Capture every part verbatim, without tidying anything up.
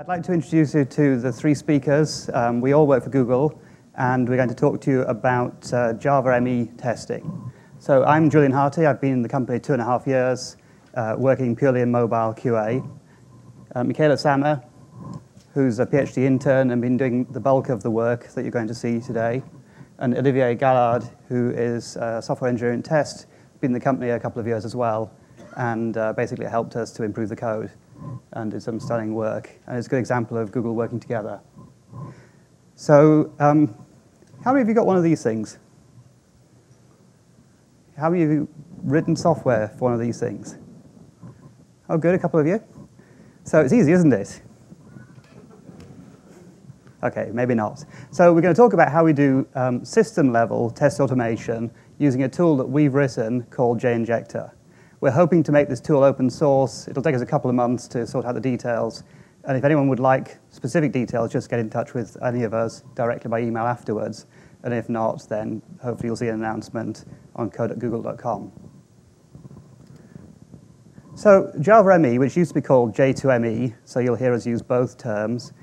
I'd like to introduce you to the three speakers. Um, we all work for Google, and we're going to talk to you about uh, Java M E testing. So I'm Julian Harty. I've been in the company two and a half years, uh, working purely in mobile Q A. Uh, Michela Sama, who's a PhD intern and been doing the bulk of the work that you're going to see today. And Olivier Gaillard, who is a software engineer in test, been in the company a couple of years as well, and uh, basically helped us to improve the code and did some stunning work. And it's a good example of Google working together. So um, how many of you got one of these things? How many of you written software for one of these things? Oh, good, a couple of you. So it's easy, isn't it? OK, maybe not. So we're going to talk about how we do um, system-level test automation using a tool that we've written called JInjector. We're hoping to make this tool open source. It'll take us a couple of months to sort out the details. And if anyone would like specific details, just get in touch with any of us directly by email afterwards. And if not, then hopefully you'll see an announcement on code dot google dot com. So Java M E, which used to be called J two M E, so you'll hear us use both terms,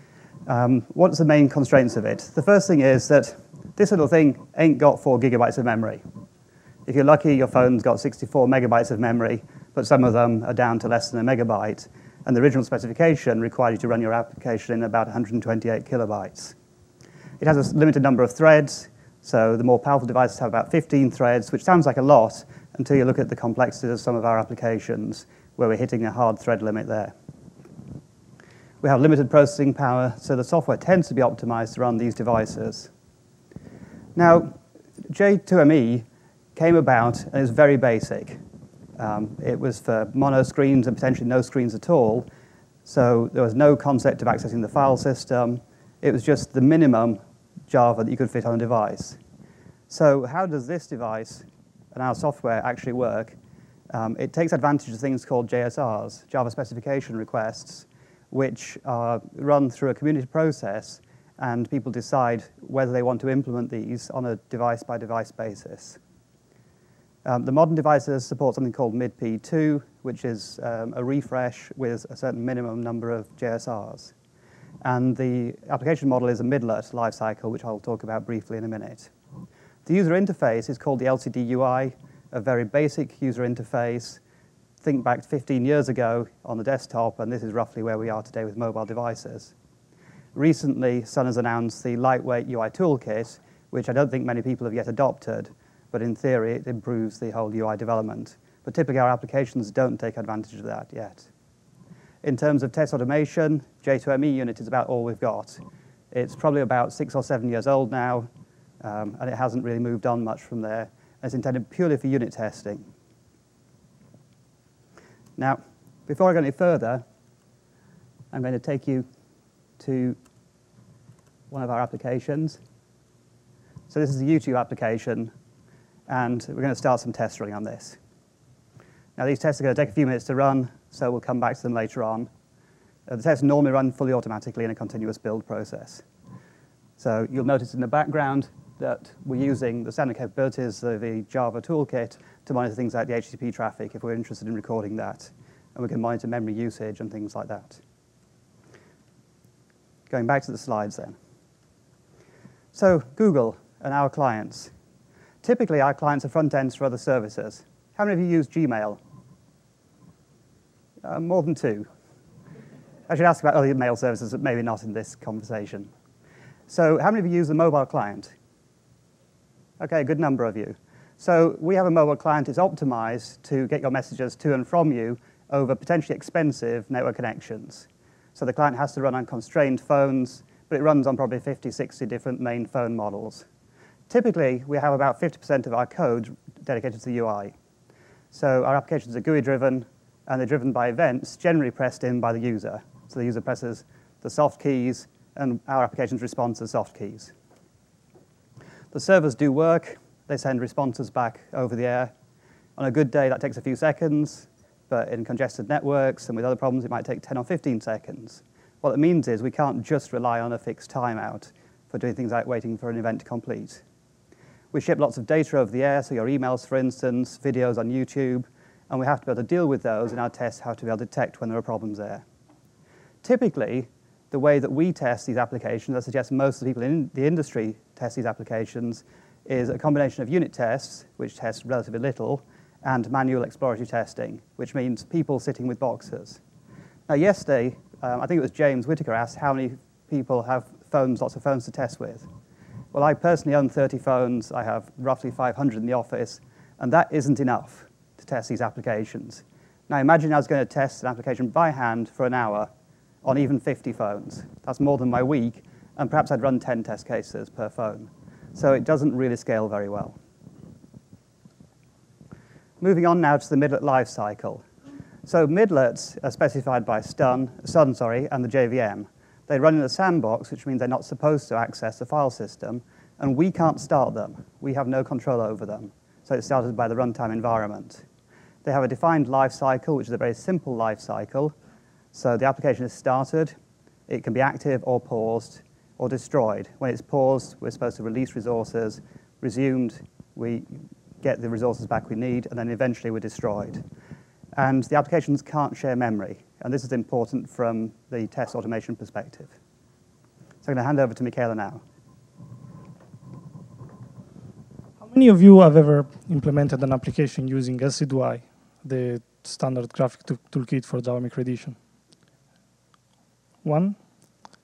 um, what's the main constraints of it? The first thing is that this little thing ain't got four gigabytes of memory. If you're lucky, your phone's got sixty-four megabytes of memory, but some of them are down to less than a megabyte. And the original specification required you to run your application in about one hundred twenty-eight kilobytes. It has a limited number of threads, so the more powerful devices have about fifteen threads, which sounds like a lot until you look at the complexities of some of our applications, where we're hitting a hard thread limit there. We have limited processing power, so the software tends to be optimized to run these devices. Now, J two M E came about, and it's very basic. Um, it was for mono screens and potentially no screens at all, so there was no concept of accessing the file system. It was just the minimum Java that you could fit on a device. So how does this device and our software actually work? Um, it takes advantage of things called J S Rs, Java specification requests, which are run through a community process, and people decide whether they want to implement these on a device-by-device basis. Um, the modern devices support something called M I D P two, which is um, a refresh with a certain minimum number of J S Rs. And the application model is a midlet lifecycle, which I'll talk about briefly in a minute. The user interface is called the L C D U I, a very basic user interface. Think back fifteen years ago on the desktop, and this is roughly where we are today with mobile devices. Recently, Sun has announced the Lightweight U I Toolkit, which I don't think many people have yet adopted, but in theory, it improves the whole U I development. But typically, our applications don't take advantage of that yet. In terms of test automation, J two M E Unit is about all we've got. It's probably about six or seven years old now, um, and it hasn't really moved on much from there. It's intended purely for unit testing. Now, before I go any further, I'm going to take you to one of our applications. So this is a YouTube application, and we're going to start some tests running on this. Now, these tests are going to take a few minutes to run, so we'll come back to them later on. Uh, the tests normally run fully automatically in a continuous build process. So you'll notice in the background that we're using the standard capabilities of the Java toolkit to monitor things like the H T T P traffic if we're interested in recording that. And we can monitor memory usage and things like that. Going back to the slides then. So Google and our clients. Typically, our clients are front ends for other services. How many of you use Gmail? Uh, more than two. I should ask about other mail services, but maybe not in this conversation. So how many of you use the mobile client? OK, a good number of you. So we have a mobile client. It's optimized to get your messages to and from you over potentially expensive network connections. So the client has to run on constrained phones, but it runs on probably fifty, sixty different main phone models. Typically, we have about fifty percent of our code dedicated to the U I. So our applications are G U I-driven, and they're driven by events generally pressed in by the user. So the user presses the soft keys, and our applications respond to the soft keys. The servers do work. They send responses back over the air. On a good day, that takes a few seconds. But in congested networks and with other problems, it might take ten or fifteen seconds. What it means is we can't just rely on a fixed timeout for doing things like waiting for an event to complete. We ship lots of data over the air, so your emails, for instance, videos on YouTube. And we have to be able to deal with those in our tests, how to be able to detect when there are problems there. Typically, the way that we test these applications, I suggest most of the people in the industry test these applications, is a combination of unit tests, which test relatively little, and manual exploratory testing, which means people sitting with boxes. Now, yesterday, um, I think it was James Whittaker asked how many people have phones, lots of phones to test with. Well, I personally own thirty phones. I have roughly five hundred in the office, and that isn't enough to test these applications. Now, imagine I was going to test an application by hand for an hour on even fifty phones. That's more than my week, and perhaps I'd run ten test cases per phone. So it doesn't really scale very well. Moving on now to the midlet lifecycle. So midlets are specified by Sun, Sun, sorry, and the J V M. They run in a sandbox, which means they're not supposed to access the file system, and we can't start them. We have no control over them. So it's started by the runtime environment. They have a defined lifecycle, which is a very simple lifecycle. So the application is started, it can be active or paused or destroyed. When it's paused, we're supposed to release resources. Resumed, we get the resources back we need, and then eventually we're destroyed. And the applications can't share memory, and this is important from the test automation perspective. So I'm going to hand over to Michela now. How many of you have ever implemented an application using L C D U I, the standard graphic toolkit for Java M E edition? One?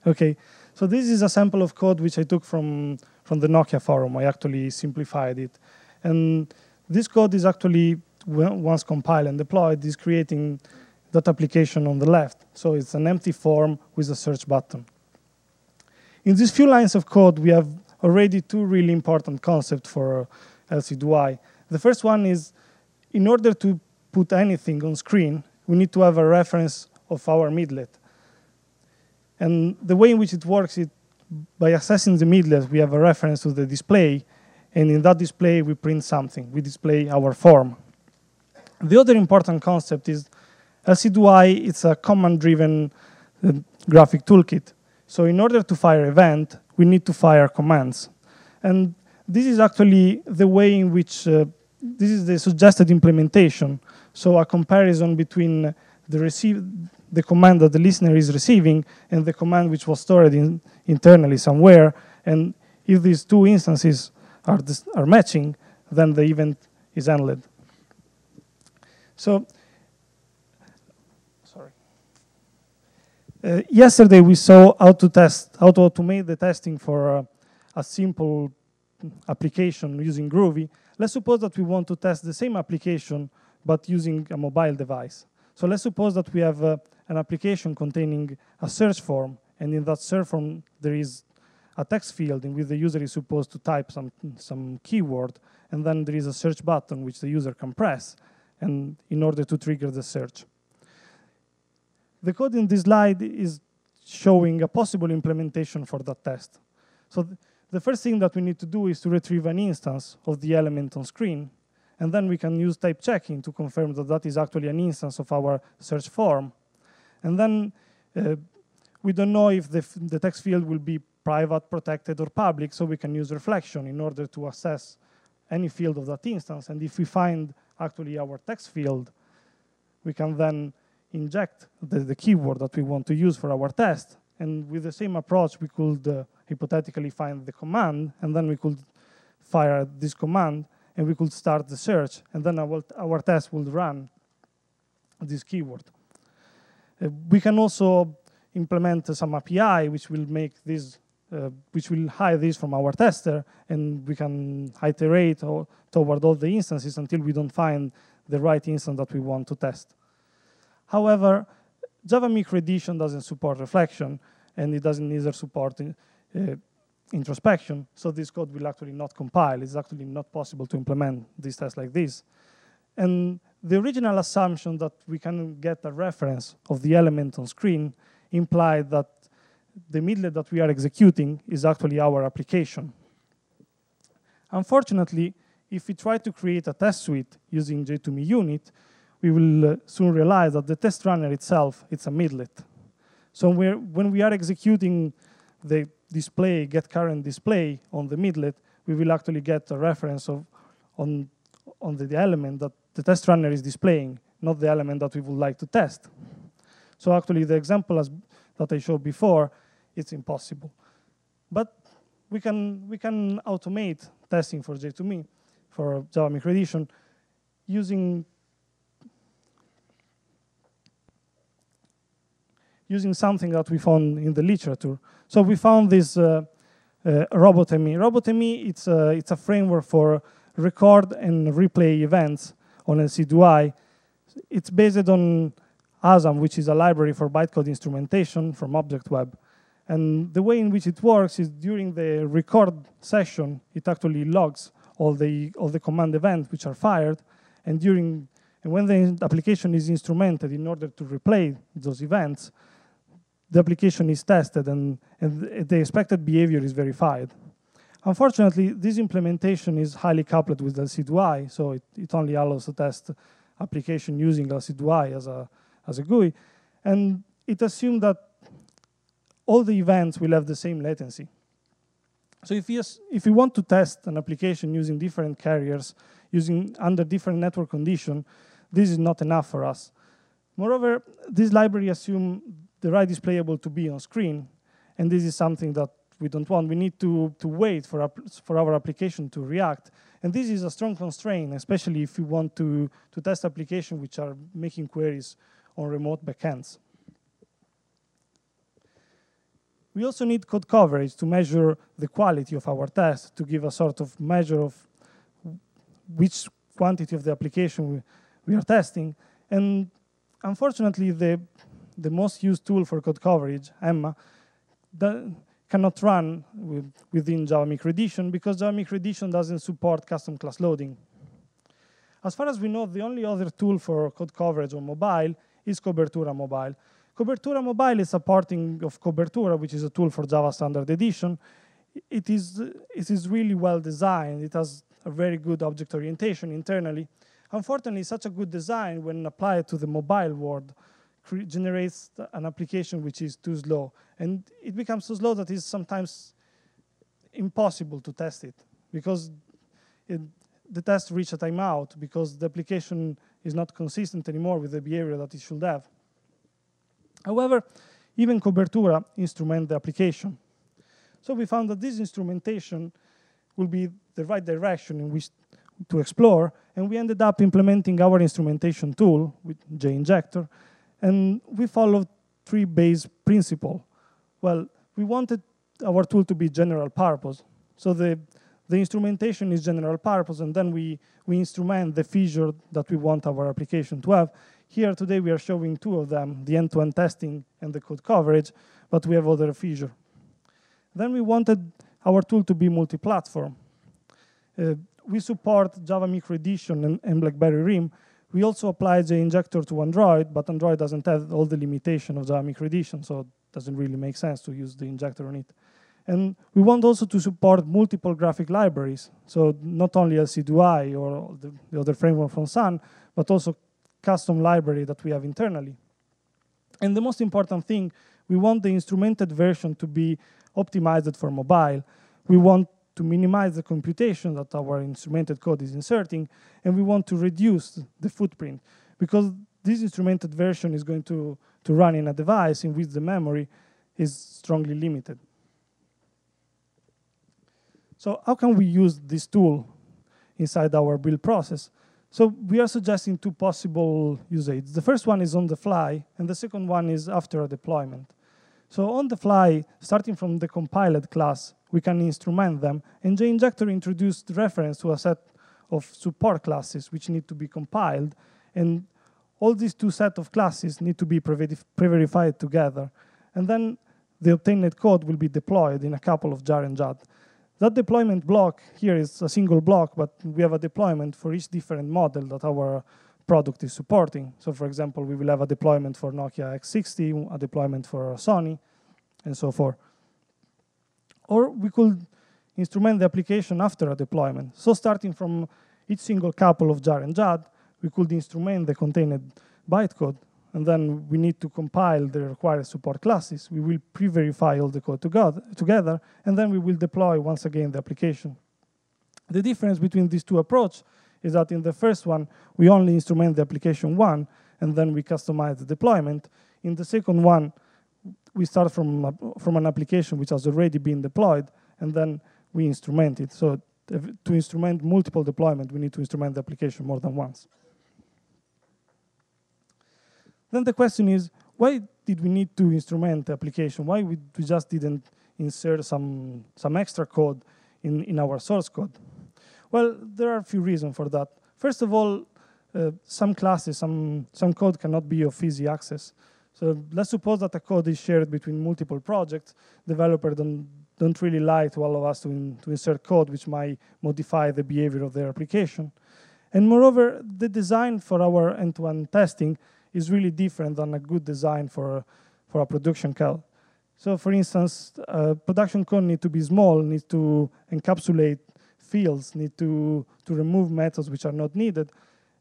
Okay, so this is a sample of code which I took from, from the Nokia forum. I actually simplified it. And this code is actually, once compiled and deployed, is creating that application on the left. So it's an empty form with a search button. In these few lines of code, we have already two really important concepts for L C D U I. The first one is, in order to put anything on screen, we need to have a reference of our midlet. And the way in which it works is by accessing the midlet, we have a reference to the display. And in that display, we print something. We display our form. The other important concept is L C D U I. It's a command-driven uh, graphic toolkit. So in order to fire event, we need to fire commands. And this is actually the way in which uh, this is the suggested implementation. So a comparison between the receive, the command that the listener is receiving and the command which was stored in, internally somewhere. And if these two instances are, are matching, then the event is handled. So, sorry. Uh, yesterday we saw how to test, how to automate the testing for uh, a simple application using Groovy. Let's suppose that we want to test the same application but using a mobile device. So let's suppose that we have uh, an application containing a search form, and in that search form there is a text field in which the user is supposed to type some some keyword, and then there is a search button which the user can press, and in order to trigger the search. The code in this slide is showing a possible implementation for that test. So th the first thing that we need to do is to retrieve an instance of the element on screen, and then we can use type checking to confirm that that is actually an instance of our search form. And then uh, we don't know if the, f the text field will be private, protected, or public, so we can use reflection in order to assess any field of that instance. And if we find actually our text field, we can then inject the, the keyword that we want to use for our test. And with the same approach, we could uh, hypothetically find the command, and then we could fire this command, and we could start the search, and then our, our test would run this keyword. Uh, we can also implement uh, some A P I which will make this, uh, which will hide this from our tester, and we can iterate or toward all the instances until we don't find the right instance that we want to test. However, Java M E edition doesn't support reflection, and it doesn't either support uh, introspection, so this code will actually not compile. It's actually not possible to implement this test like this. And the original assumption that we can get a reference of the element on screen implied that the midlet that we are executing is actually our application. Unfortunately, if we try to create a test suite using J two M E unit, we will uh, soon realize that the test runner itself is a midlet. So we're, when we are executing the display, get current display on the midlet, we will actually get a reference of, on, on the, the element that the test runner is displaying, not the element that we would like to test. So actually the example has, that I showed before, it's impossible. But we can, we can automate testing for J two M E, for Java M E creation, using, using something that we found in the literature. So we found this uh, uh, RobotME. RobotME, it's a, it's a framework for record and replay events on L C D U I. It's based on A S M, which is a library for bytecode instrumentation from Object Web. And the way in which it works is during the record session, it actually logs all the, all the command events which are fired. And, during, and when the application is instrumented in order to replay those events, the application is tested and, and the expected behavior is verified. Unfortunately, this implementation is highly coupled with L C D U I, so it, it only allows to test application using L C D U I as a, as a G U I. And it assumes that all the events will have the same latency. So if you, if you want to test an application using different carriers, using under different network conditions, this is not enough for us. Moreover, this library assumes the right displayable to be on screen, and this is something that we don't want. We need to, to wait for, for our application to react. And this is a strong constraint, especially if you want to, to test applications which are making queries on remote backends. We also need code coverage to measure the quality of our test, to give a sort of measure of which quantity of the application we are testing. And unfortunately, the, the most used tool for code coverage, EMMA, the, cannot run with, within Java M E Credition because Java M E Credition doesn't support custom class loading. As far as we know, the only other tool for code coverage on mobile is Cobertura Mobile. Cobertura Mobile is supporting of Cobertura, which is a tool for Java Standard Edition. It is, it is really well designed. It has a very good object orientation internally. Unfortunately, such a good design, when applied to the mobile world, generates an application which is too slow. And it becomes so slow that it's sometimes impossible to test it because it, the test reaches a timeout because the application is not consistent anymore with the behavior that it should have. However, even Cobertura instruments the application. So we found that this instrumentation will be the right direction in which to explore, and we ended up implementing our instrumentation tool with JInjector. And we followed three base principles. Well, we wanted our tool to be general purpose. So the, the instrumentation is general purpose, and then we, we instrument the feature that we want our application to have. Here today we are showing two of them, the end-to-end testing and the code coverage, but we have other features. Then we wanted our tool to be multi-platform. Uh, we support Java M E Credition and, and BlackBerry Rim. We also applied the JInjector to Android, but Android doesn't have all the limitation of Java M E Credition, so it doesn't really make sense to use the JInjector on it. And we want also to support multiple graphic libraries, so not only L C D U I or the, the other framework from Sun, but also custom library that we have internally. And the most important thing, we want the instrumented version to be optimized for mobile. We want to minimize the computation that our instrumented code is inserting, and we want to reduce the footprint, because this instrumented version is going to, to run in a device in which the memory is strongly limited. So how can we use this tool inside our build process? So we are suggesting two possible usages. The first one is on the fly, and the second one is after a deployment. So on the fly, starting from the compiled class, we can instrument them. And JInjector introduced reference to a set of support classes which need to be compiled. And all these two sets of classes need to be pre-verified together. And then the obtained code will be deployed in a couple of jar and jut. That deployment block here is a single block, but we have a deployment for each different model that our product is supporting. So for example, we will have a deployment for Nokia X sixty, a deployment for Sony, and so forth. Or we could instrument the application after a deployment. So starting from each single couple of jar and jut, we could instrument the contained bytecode, and then we need to compile the required support classes. We will pre-verify all the code together, and then we will deploy once again the application. The difference between these two approaches is that in the first one, we only instrument the application one, and then we customize the deployment. In the second one, we start from, from an application which has already been deployed, and then we instrument it. So to instrument multiple deployment, we need to instrument the application more than once. Then the question is, why did we need to instrument the application? Why we just didn't insert some, some extra code in, in our source code? Well, there are a few reasons for that. First of all, uh, some classes, some, some code cannot be of easy access. So let's suppose that the code is shared between multiple projects. Developers don't, don't really like to allow us to, in, to insert code which might modify the behavior of their application. And moreover, the design for our end-to-end testing is really different than a good design for, for a production code. So for instance, uh, production code needs to be small, needs to encapsulate fields, need to, to remove methods which are not needed.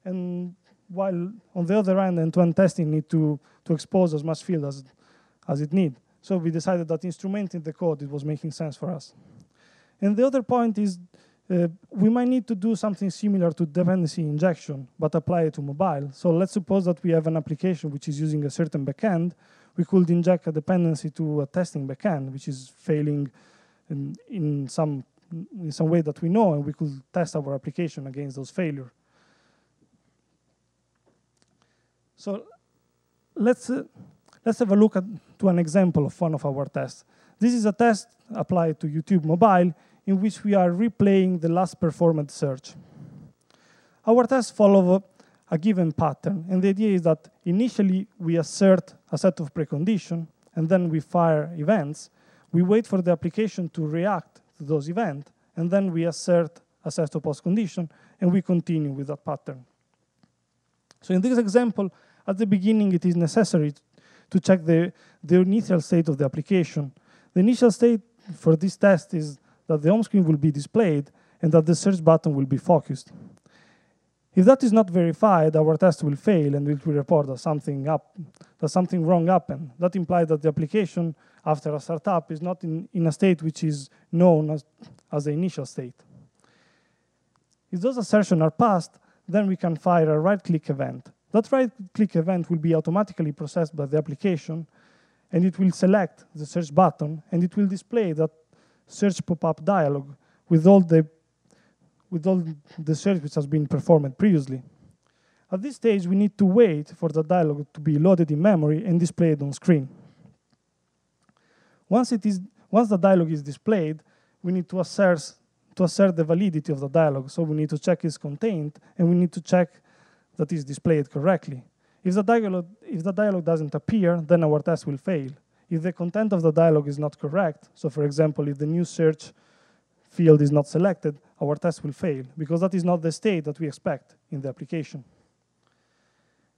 And while on the other hand, end-to-end testing need to, to expose as much field as, as it need. So we decided that instrumenting the code, it was making sense for us. And the other point is uh, we might need to do something similar to dependency injection, but apply it to mobile. So let's suppose that we have an application which is using a certain backend. We could inject a dependency to a testing backend, which is failing in, in, some, in some way that we know, and we could test our application against those failures. So let's, uh, let's have a look at to an example of one of our tests. This is a test applied to YouTube Mobile in which we are replaying the last performed search. Our tests follow a given pattern, and the idea is that initially we assert a set of preconditions, and then we fire events. We wait for the application to react to those events, and then we assert a set of post-conditions, and we continue with that pattern. So in this example, at the beginning, it is necessary to check the, the initial state of the application. The initial state for this test is that the home screen will be displayed and that the search button will be focused. If that is not verified, our test will fail and it will report that something, up, that something wrong happened. That implies that the application, after a startup, is not in, in a state which is known as, as the initial state. If those assertions are passed, then we can fire a right-click event. That right-click event will be automatically processed by the application, and it will select the search button, and it will display that search pop-up dialog with all the with all the search which has been performed previously. At this stage, we need to wait for the dialog to be loaded in memory and displayed on screen. Once it is once the dialog is displayed, we need to assert to assert the validity of the dialog. So we need to check its content, and we need to check that is displayed correctly. If the dialog, if the dialog doesn't appear, then our test will fail. If the content of the dialog is not correct, so for example, if the new search field is not selected, our test will fail, because that is not the state that we expect in the application.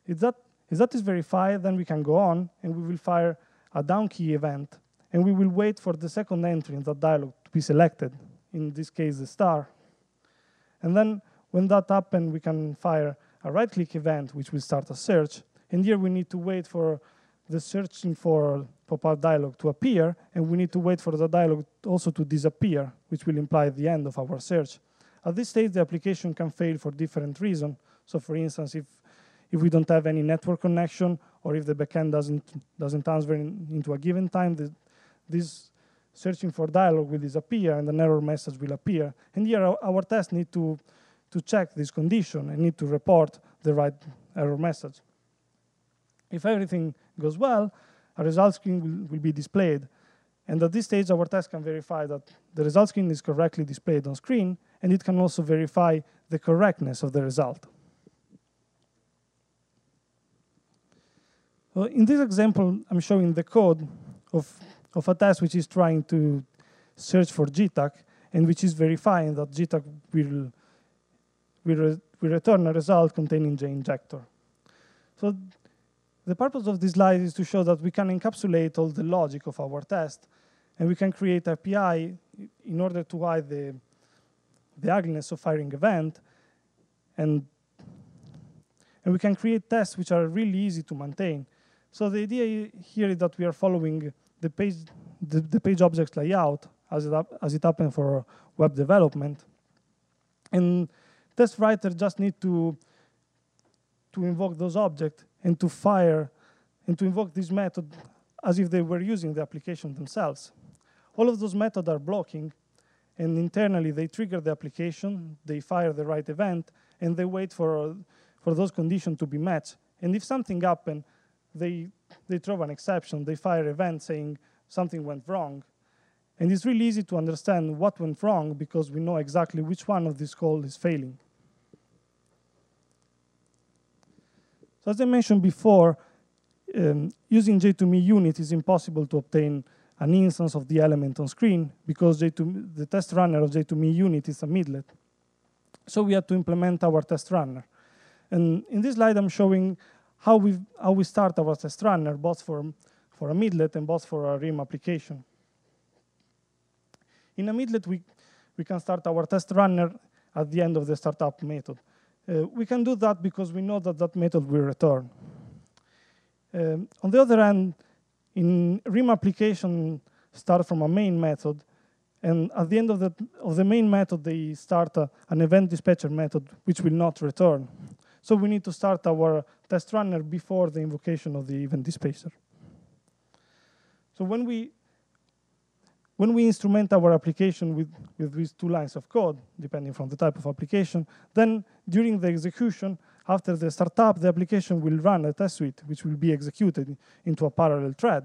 If that, if that is verified, then we can go on, and we will fire a down key event, and we will wait for the second entry in that dialog to be selected, in this case, the star. And then when that happens, we can fire a right-click event, which will start a search. And here we need to wait for the searching for pop-up dialog to appear, and we need to wait for the dialog also to disappear, which will imply the end of our search. At this stage, the application can fail for different reasons. So for instance, if, if we don't have any network connection, or if the backend doesn't, doesn't transfer in, into a given time, the, this searching for dialog will disappear, and an error message will appear. And here, our, our test need to to check this condition and need to report the right error message. If everything goes well, a result screen will, will be displayed. And at this stage, our test can verify that the result screen is correctly displayed on screen, and it can also verify the correctness of the result. Well, in this example, I'm showing the code of, of a test which is trying to search for G TAC, and which is verifying that G TAC will We, re we return a result containing JInjector. So the purpose of this slide is to show that we can encapsulate all the logic of our test, and we can create A P I in order to hide the, the ugliness of firing event, and, and we can create tests which are really easy to maintain. So the idea here is that we are following the page, the, the page object layout as it, as it happened for web development. And test writer just need to, to invoke those objects and to fire and to invoke this method as if they were using the application themselves. All of those methods are blocking, and internally they trigger the application, they fire the right event, and they wait for, for those conditions to be met. And if something happens, they, they throw an exception, they fire an event saying something went wrong. And it's really easy to understand what went wrong because we know exactly which one of these calls is failing. So as I mentioned before, um, using J two M E unit is impossible to obtain an instance of the element on screen because J two, the test runner of J two M E unit is a midlet. So we had to implement our test runner. And in this slide, I'm showing how we how we start our test runner, both for, for a midlet and both for a RIM application. In a midlet, we, we can start our test runner at the end of the startup method. Uh, we can do that because we know that that method will return. Um, on the other hand, in RIM application, start from a main method, and at the end of the, of the main method, they start a, an event dispatcher method, which will not return. So we need to start our test runner before the invocation of the event dispatcher. So when we When we instrument our application with, with these two lines of code, depending from the type of application, then during the execution, after the startup, the application will run a test suite, which will be executed into a parallel thread.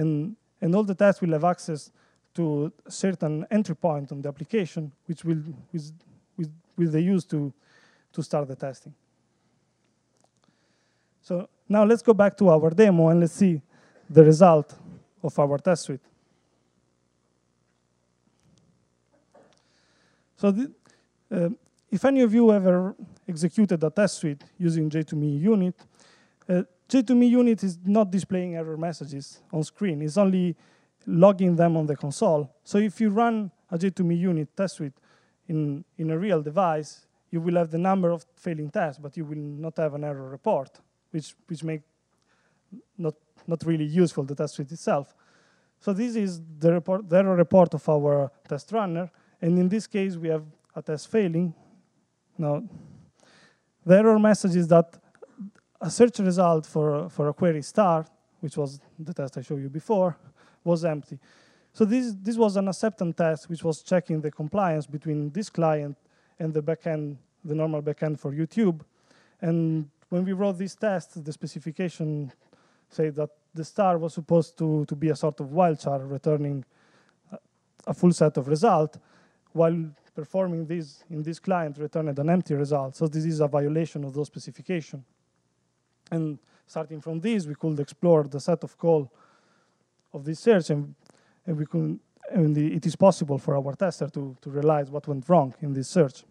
And, and all the tests will have access to a certain entry point on the application, which will, which, which, which they use to, to start the testing. So now let's go back to our demo and let's see the result of our test suite. So the, uh, if any of you ever executed a test suite using J two M E unit, uh, J two M E unit is not displaying error messages on screen. It's only logging them on the console. So if you run a J two M E unit test suite in, in a real device, you will have the number of failing tests, but you will not have an error report, which, which makes not, not really useful the test suite itself. So this is the, report, the error report of our test runner. And in this case, we have a test failing. Now, the error message is that a search result for, for a query star, which was the test I showed you before, was empty. So this, this was an acceptance test, which was checking the compliance between this client and the backend, the normal backend for YouTube. And when we wrote this test, the specification said that the star was supposed to, to be a sort of wildcard, returning a full set of results. While performing this in this client, returned an empty result. So this is a violation of those specifications. And starting from this, we could explore the set of call of this search, and, and we could, and it is possible for our tester to, to realize what went wrong in this search.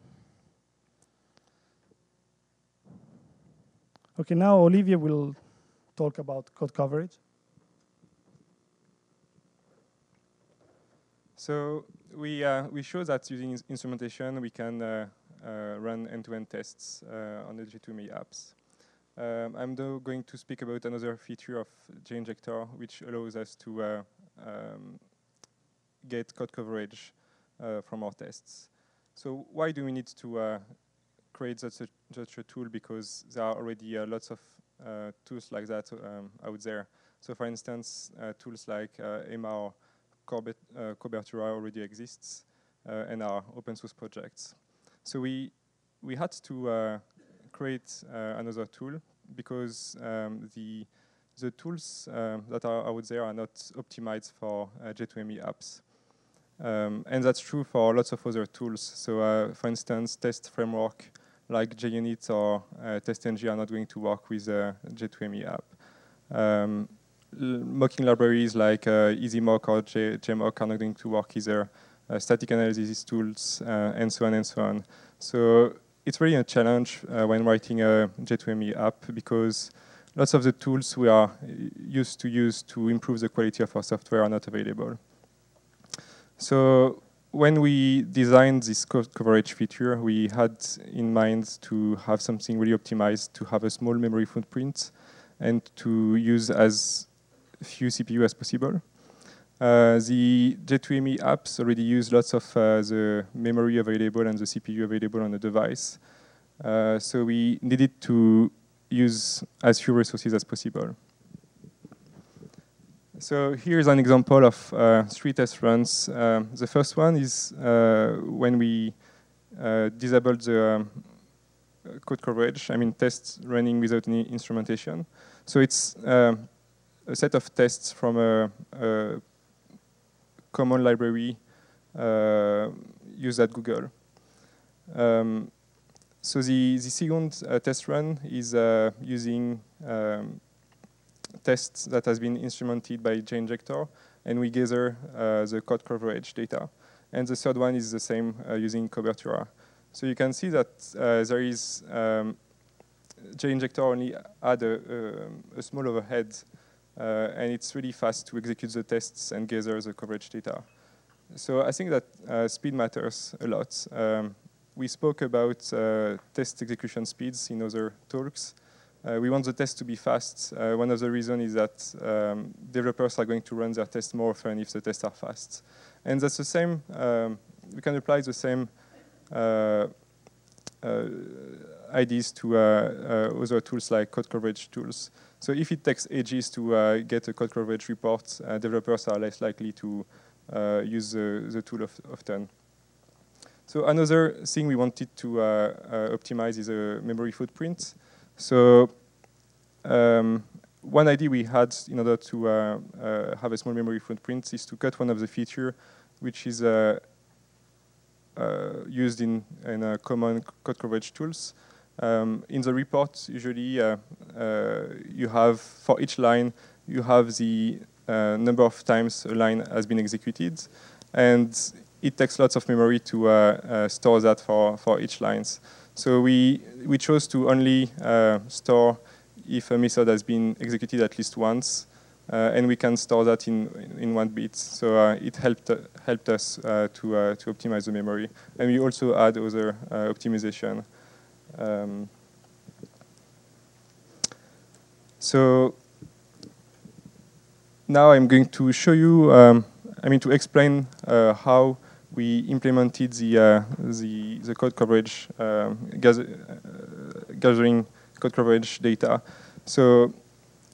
OK, now Olivier will talk about code coverage. So we, uh, we show that using instrumentation, we can uh, uh, run end-to-end tests uh, on the J two M E apps. Um, I'm now going to speak about another feature of JInjector, which allows us to uh, um, get code coverage uh, from our tests. So why do we need to uh, create such a, such a tool? Because there are already uh, lots of uh, tools like that um, out there. So for instance, uh, tools like uh, EMMA, Uh, Cobertura already exists uh, and are open source projects. So we we had to uh, create uh, another tool because um, the the tools uh, that are out there are not optimized for uh, J two M E apps, um, and that's true for lots of other tools. So uh, for instance, test framework like JUnit or uh, TestNG are not going to work with a J two M E app. Um, Mocking libraries like uh, EasyMock or J mock are not going to work either. Uh, static analysis tools, uh, and so on and so on. So it's really a challenge uh, when writing a J two M E app because lots of the tools we are used to use to improve the quality of our software are not available. So when we designed this code coverage feature, we had in mind to have something really optimized to have a small memory footprint and to use as few C P U as possible. Uh, the J two M E apps already use lots of uh, the memory available and the C P U available on the device. Uh, so we needed to use as few resources as possible. So here's an example of uh, three test runs. Uh, the first one is uh, when we uh, disabled the um, code coverage, I mean tests running without any instrumentation. So it's uh, a set of tests from a, a common library uh, used at Google. Um, so the, the second uh, test run is uh, using um, tests that has been instrumented by JInjector, and we gather uh, the code coverage data. And the third one is the same uh, using Cobertura. So you can see that uh, there is um, JInjector only had a, a, a small overhead, uh, and it's really fast to execute the tests and gather the coverage data. So I think that uh, speed matters a lot. Um, we spoke about uh, test execution speeds in other talks. Uh, we want the test to be fast. Uh, one of the reasons is that um, developers are going to run their tests more often if the tests are fast. And that's the same, um, we can apply the same uh, uh, ideas to uh, uh, other tools like code coverage tools. So if it takes ages to uh, get a code coverage report, uh, developers are less likely to uh, use the, the tool of, often. So another thing we wanted to uh, uh, optimize is a memory footprint. So um, one idea we had in order to uh, uh, have a small memory footprint is to cut one of the feature which is uh, uh, used in, in uh, common code coverage tools. Um, in the report, usually uh, uh, you have, for each line, you have the uh, number of times a line has been executed. And it takes lots of memory to uh, uh, store that for, for each lines. So we, we chose to only uh, store if a method has been executed at least once, uh, and we can store that in, in one bit. So uh, it helped, uh, helped us uh, to, uh, to optimize the memory. And we also add other uh, optimization. Um, so now I'm going to show you, um, I mean to explain uh, how we implemented the, uh, the, the code coverage, um, gather, uh, gathering code coverage data. So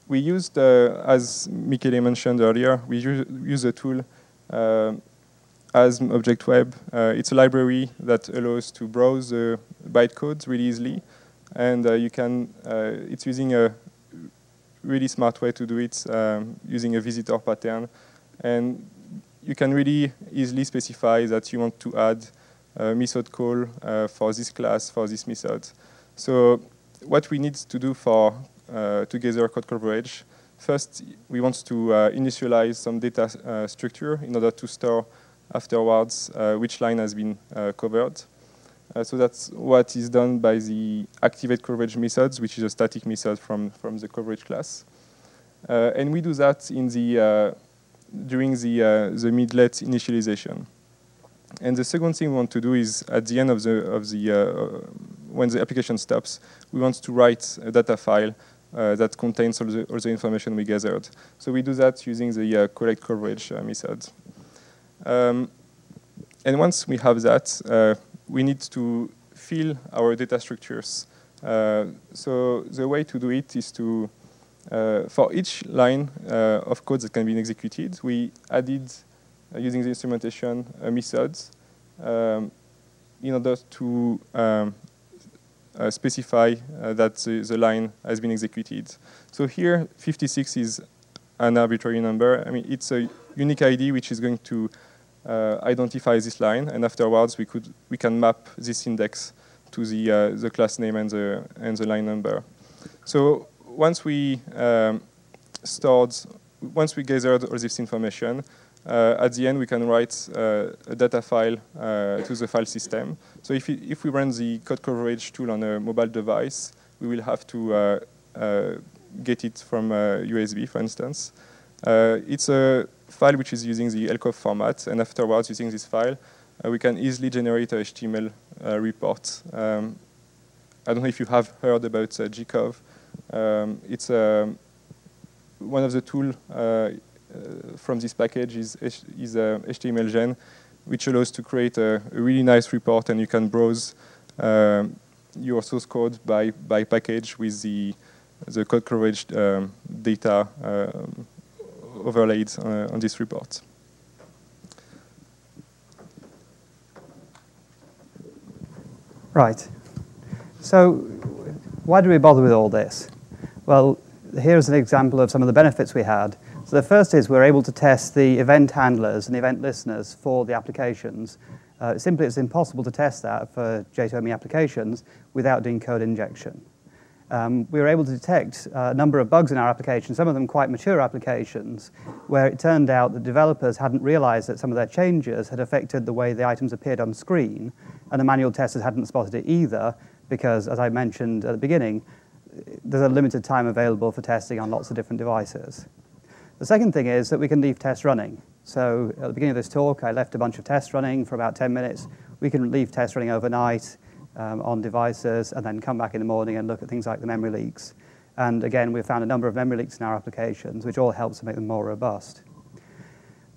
we used, uh, as Michele mentioned earlier, we use, use a tool uh, as Object Web. Uh, it's a library that allows to browse the uh, bytecodes really easily. And uh, you can, uh, it's using a really smart way to do it, um, using a visitor pattern. And you can really easily specify that you want to add a method call uh, for this class, for this method. So what we need to do for uh, to gather code coverage, first we want to uh, initialize some data uh, structure in order to store afterwards uh, which line has been uh, covered. Uh, so that's what is done by the activate coverage methods, which is a static method from, from the coverage class. Uh, and we do that in the uh, during the, uh, the midlet initialization. And the second thing we want to do is at the end of the, of the uh, when the application stops, we want to write a data file uh, that contains all the, all the information we gathered. So we do that using the uh, collect coverage uh, method. Um, and once we have that, uh, we need to fill our data structures. Uh, so the way to do it is to Uh, for each line uh, of code that can be executed, we added, uh, using the instrumentation, uh, methods um, in order to um, uh, specify uh, that the, the line has been executed. So here, fifty-six is an arbitrary number. I mean, it's a unique I D which is going to uh, identify this line, and afterwards we could we can map this index to the uh, the class name and the and the line number. So once we um, stored, once we gathered all this information, uh, at the end we can write uh, a data file uh, to the file system. So if we, if we run the code coverage tool on a mobile device, we will have to uh, uh, get it from uh, U S B, for instance. Uh, it's a file which is using the L C O V format, and afterwards using this file, uh, we can easily generate a H T M L uh, report. Um, I don't know if you have heard about uh, J COV. Um, it's um, one of the tools uh, uh, from this package is, is uh, H T M L Gen, which allows to create a, a really nice report, and you can browse um, your source code by, by package with the, the code coverage um, data um, overlaid uh, on this report. Right. So why do we bother with all this? Well, here's an example of some of the benefits we had. So the first is we're able to test the event handlers and event listeners for the applications. Uh, simply, it's impossible to test that for J two M E applications without doing code injection. Um, we were able to detect a number of bugs in our applications, some of them quite mature applications, where it turned out that developers hadn't realized that some of their changes had affected the way the items appeared on screen, and the manual testers hadn't spotted it either because, as I mentioned at the beginning, there's a limited time available for testing on lots of different devices. The second thing is that we can leave tests running. So at the beginning of this talk, I left a bunch of tests running for about ten minutes. We can leave tests running overnight um, on devices and then come back in the morning and look at things like the memory leaks. And again, we've found a number of memory leaks in our applications, which all helps to make them more robust.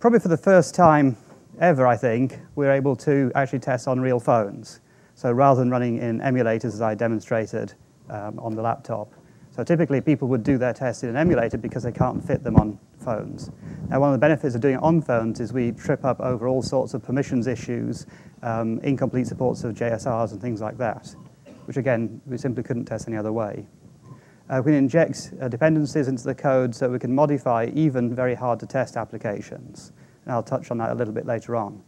Probably for the first time ever, I think, we're able to actually test on real phones. So rather than running in emulators, as I demonstrated, Um, on the laptop. So typically people would do their tests in an emulator because they can't fit them on phones. Now, one of the benefits of doing it on phones is we trip up over all sorts of permissions issues, um, incomplete supports of J S Rs and things like that, which again, we simply couldn't test any other way. Uh, we can inject uh, dependencies into the code so we can modify even very hard to test applications. And I'll touch on that a little bit later on.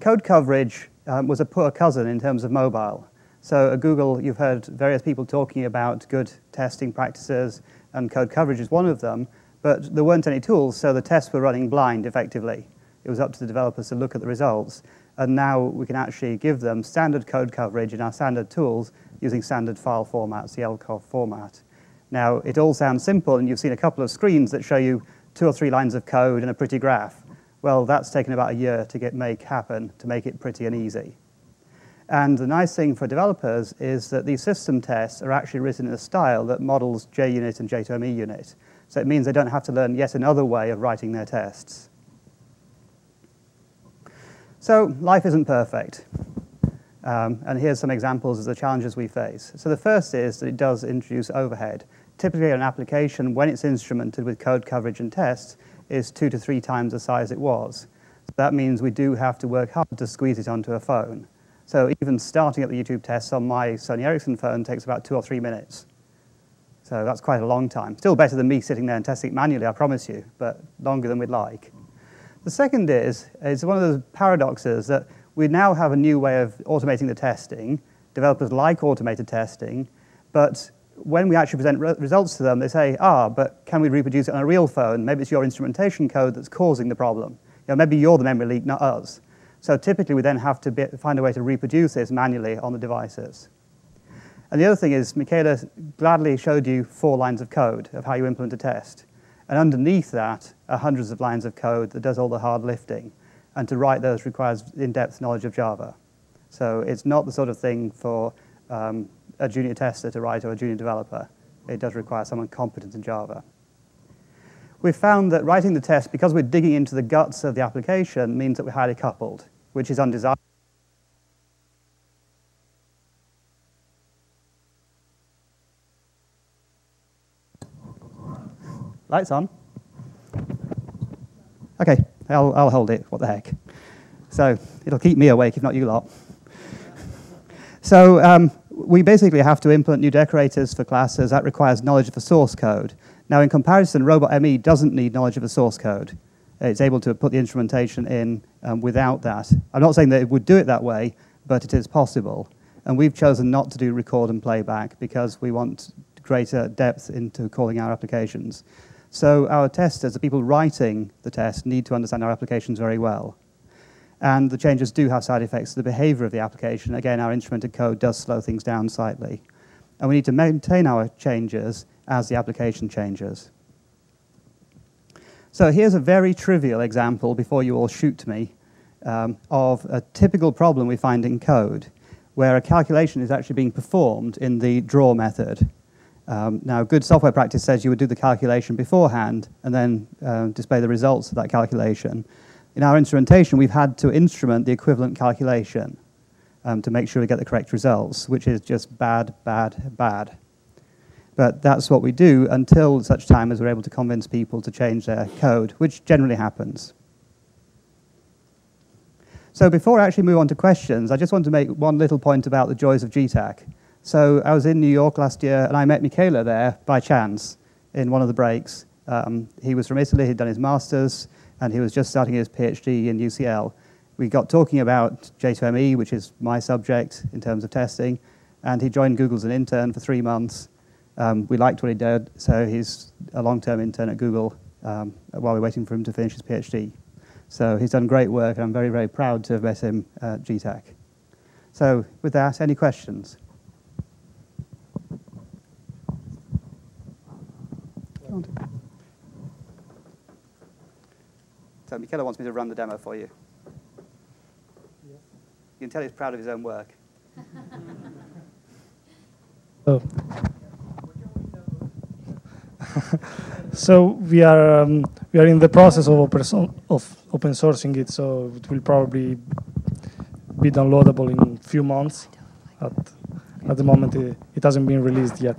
Code coverage um, was a poor cousin in terms of mobile. So at Google, you've heard various people talking about good testing practices, and code coverage is one of them, but there weren't any tools, so the tests were running blind, effectively. It was up to the developers to look at the results, and now we can actually give them standard code coverage in our standard tools using standard file formats, the L C O V format. Now, it all sounds simple, and you've seen a couple of screens that show you two or three lines of code and a pretty graph. Well, that's taken about a year to get make happen, to make it pretty and easy. And the nice thing for developers is that these system tests are actually written in a style that models JUnit and J two M E unit. So it means they don't have to learn yet another way of writing their tests. So life isn't perfect. Um, and here's some examples of the challenges we face. So the first is that it does introduce overhead. Typically an application, when it's instrumented with code coverage and tests, is two to three times the size it was. So that means we do have to work hard to squeeze it onto a phone. So even starting up the YouTube tests on my Sony Ericsson phone takes about two or three minutes. So that's quite a long time. Still better than me sitting there and testing it manually, I promise you, but longer than we'd like. The second is, it's one of those paradoxes that we now have a new way of automating the testing. Developers like automated testing, but when we actually present re results to them, they say, ah, but can we reproduce it on a real phone? Maybe it's your instrumentation code that's causing the problem. You know, maybe you're the memory leak, not us. So typically, we then have to be, find a way to reproduce this manually on the devices. And the other thing is, Michela gladly showed you four lines of code of how you implement a test. And underneath that are hundreds of lines of code that does all the hard lifting. And to write those requires in-depth knowledge of Java. So it's not the sort of thing for um, a junior tester to write or a junior developer. It does require someone competent in Java. We found that writing the test, because we're digging into the guts of the application, means that we're highly coupled, which is undesirable. Lights on. OK, I'll, I'll hold it. What the heck? So it'll keep me awake, if not you lot. So um, we basically have to implement new decorators for classes. That requires knowledge of the source code. Now, in comparison, RobotME doesn't need knowledge of the source code. It's able to put the instrumentation in um, without that. I'm not saying that it would do it that way, but it is possible. And we've chosen not to do record and playback because we want greater depth into calling our applications. So our testers, the people writing the test, need to understand our applications very well. And the changes do have side effects to the behavior of the application. Again, our instrumented code does slow things down slightly. And we need to maintain our changes as the application changes. So here's a very trivial example, before you all shoot me, um, of a typical problem we find in code, where a calculation is actually being performed in the draw method. Um, now, good software practice says you would do the calculation beforehand and then uh, display the results of that calculation. In our instrumentation, we've had to instrument the equivalent calculation um, to make sure we get the correct results, which is just bad, bad, bad. But that's what we do until such time as we're able to convince people to change their code, which generally happens. So before I actually move on to questions, I just want to make one little point about the joys of G TAC. So I was in New York last year, and I met Michela there by chance in one of the breaks. Um, he was from Italy, he'd done his master's, and he was just starting his PhD in U C L. We got talking about J two M E, which is my subject in terms of testing, and he joined Google as an intern for three months. Um, we liked what he did, so he's a long-term intern at Google um, while we're waiting for him to finish his PhD. So he's done great work, and I'm very, very proud to have met him at G TAC. So with that, any questions? So Michela wants me to run the demo for you. Yeah. You can tell he's proud of his own work. Oh. So we are um, we are in the process of open of open sourcing it. So it will probably be downloadable in a few months. At at the moment, it, it hasn't been released yet.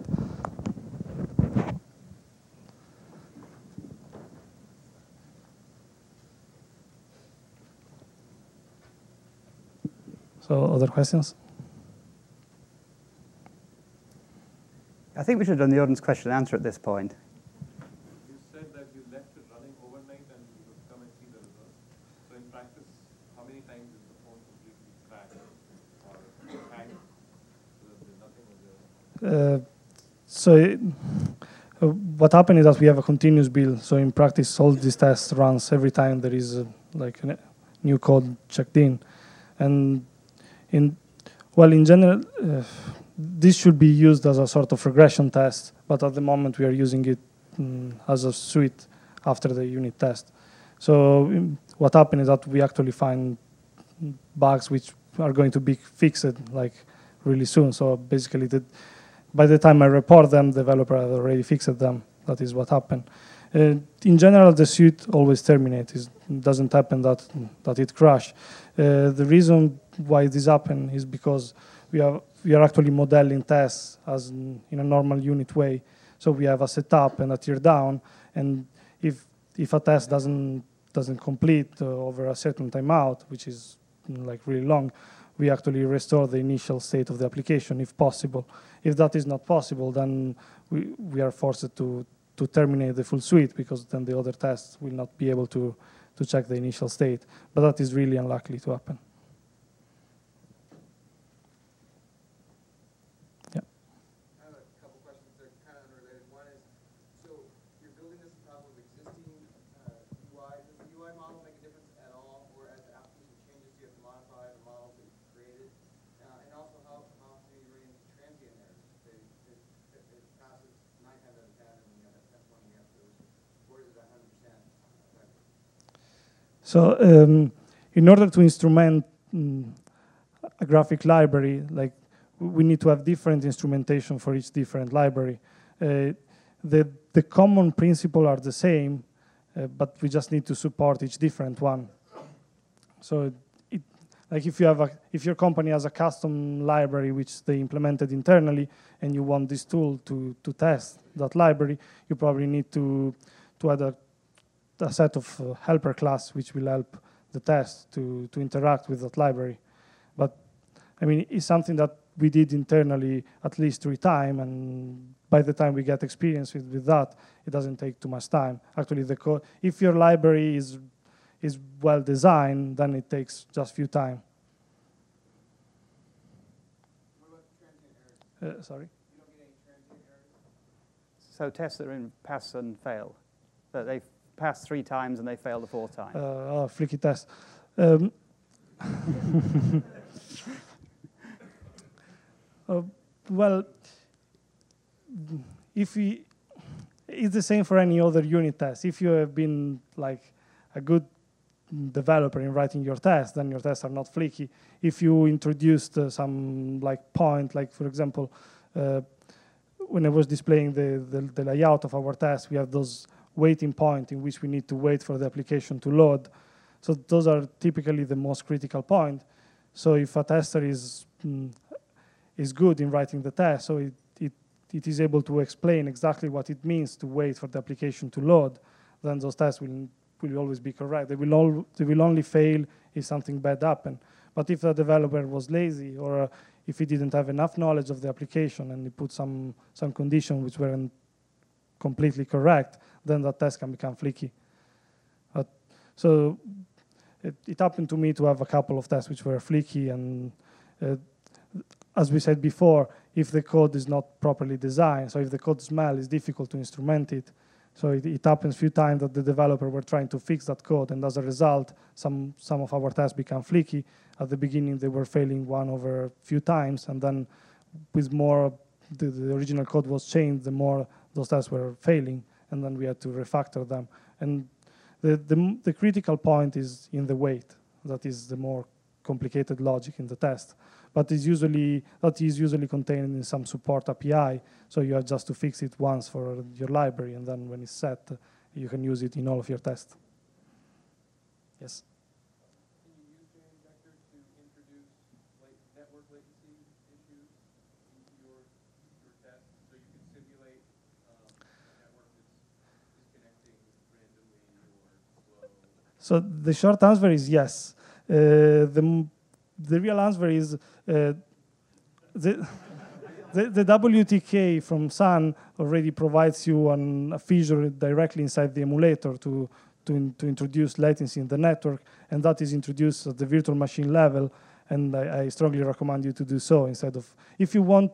So other questions? I think we should have done the audience question and answer at this point. You said that you left it running overnight and you would come and see the results. So in practice, how many times is the phone completely cracked or hanged? So there's nothing uh, so it, uh, what happened is that we have a continuous build. So in practice, all these tests runs every time there is uh, like a new code checked in. And In, well, in general, uh, this should be used as a sort of regression test, but at the moment we are using it um, as a suite after the unit test. So um, what happened is that we actually find bugs which are going to be fixed like really soon. So basically, the, by the time I report them, the developer has already fixed them. That is what happened. Uh, in general, the suite always terminates. It doesn't happen that, that it crashes. Uh, the reason why this happened is because we are, we are actually modeling tests as in, in a normal unit way. So we have a setup and a tear down, and if, if a test doesn't, doesn't complete uh, over a certain timeout, which is like really long, we actually restore the initial state of the application if possible. If that is not possible, then we, we are forced to to terminate the full suite, because then the other tests will not be able to, to check the initial state. But that is really unlikely to happen. Yeah. I have a couple questions that are kind of unrelated. One is, so you're building this problem of existing uh, U I. Does the U I model make a difference at all, or as the application changes, you have to modify the model that you've created? Uh, and also, how often do you run into transient errors? They, they, they, they passes nine times out of ten, and the other test one you have to, or is it one hundred percent effective? So um, in order to instrument mm, a graphic library, like we need to have different instrumentation for each different library. Uh, the, the common principles are the same, uh, but we just need to support each different one. So it, it, like if, you have a, if your company has a custom library which they implemented internally, and you want this tool to, to test that library, you probably need to, to add a, a set of uh, helper class which will help the test to, to interact with that library. But I mean, it's something that we did internally at least three times, and by the time we get experience with, with that, it doesn't take too much time. Actually, the code, if your library is, is well designed, then it takes just a few time. What about transient errors? Uh, sorry? You don't get any transient errors? So tests that are in pass and fail. That they pass three times and they fail the fourth time. Uh, oh, flicky test. Um, Uh, well, if we, it's the same for any other unit test. If you have been like a good developer in writing your tests, then your tests are not flaky. If you introduced uh, some like point, like for example, uh, when I was displaying the, the, the layout of our test, we have those waiting points in which we need to wait for the application to load. So those are typically the most critical point. So if a tester is mm, is good in writing the test, so it, it, it is able to explain exactly what it means to wait for the application to load, then those tests will, will always be correct. They will, all, they will only fail if something bad happens. But if the developer was lazy, or uh, if he didn't have enough knowledge of the application and he put some, some conditions which weren't completely correct, then that test can become flaky. But, so it, it happened to me to have a couple of tests which were flaky, and uh, as we said before, if the code is not properly designed, so if the code smell is difficult to instrument it, so it, it happens a few times that the developer were trying to fix that code, and as a result, some, some of our tests become flaky. At the beginning, they were failing one over a few times, and then with more, the, the original code was changed, the more those tests were failing, and then we had to refactor them. And the, the, the critical point is in the weight. That is the more complicated logic in the test. But is usually, that is usually contained in some support A P I, so you have just to fix it once for your library, and then when it's set, you can use it in all of your tests. Yes? Can you use JInjector to introduce late network latency issues into your, your test, so you can simulate um, a network that's disconnecting randomly or slow? So the short answer is yes. Uh, the m The real answer is uh, the, the, the W T K from Sun already provides you an, a feature directly inside the emulator to, to, in, to introduce latency in the network, and that is introduced at the virtual machine level, and I, I strongly recommend you to do so instead of... If you, want,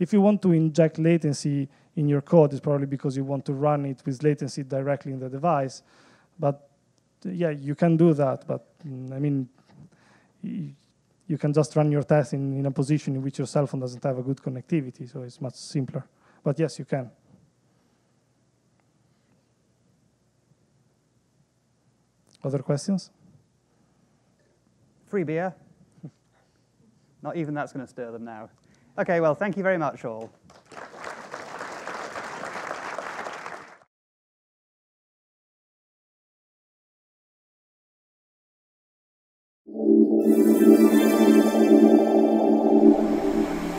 if you want to inject latency in your code, it's probably because you want to run it with latency directly in the device, but yeah, you can do that, but mm, I mean... You can just run your test in, in a position in which your cell phone doesn't have a good connectivity, so it's much simpler. But yes, you can. Other questions? Free beer. Not even that's going to stir them now. OK, well, thank you very much, all. Thank you.